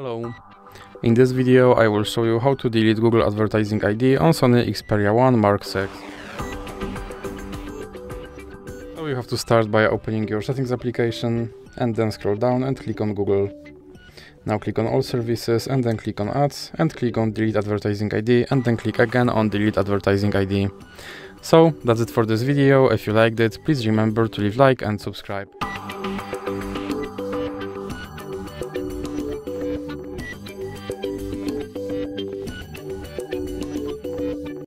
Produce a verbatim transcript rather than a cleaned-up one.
Hello, in this video I will show you how to delete Google Advertising I D on Sony Xperia one Mark six. So you have to start by opening your settings application and then scroll down and click on Google. Now click on all services and then click on ads and click on delete advertising I D and then click again on delete advertising I D. So that's it for this video. If you liked it, please remember to leave like and subscribe.